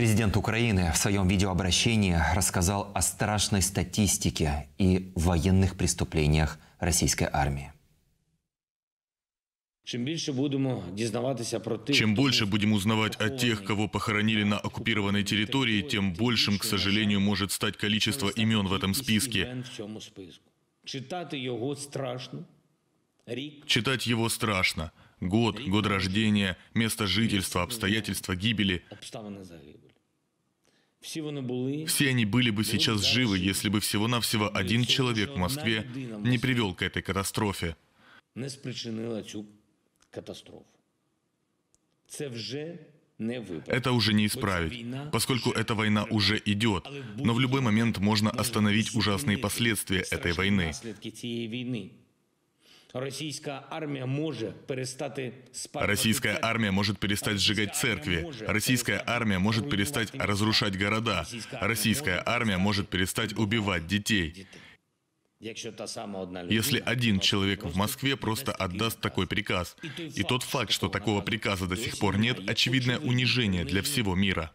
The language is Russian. Президент Украины в своем видеообращении рассказал о страшной статистике и военных преступлениях российской армии. Чем больше будем узнавать о тех, кого похоронили на оккупированной территории, тем большим, к сожалению, может стать количество имен в этом списке. Читать его страшно. Год, год рождения, место жительства, обстоятельства гибели. Все они были бы сейчас живы, если бы всего-навсего один человек в Москве не привел к этой катастрофе. Это уже не исправить, поскольку эта война уже идет, но в любой момент можно остановить ужасные последствия этой войны. Российская армия может перестать сжигать церкви. Российская армия может перестать разрушать города. Российская армия может перестать убивать детей. Если один человек в Москве просто отдаст такой приказ, и тот факт, что такого приказа до сих пор нет, очевидное унижение для всего мира.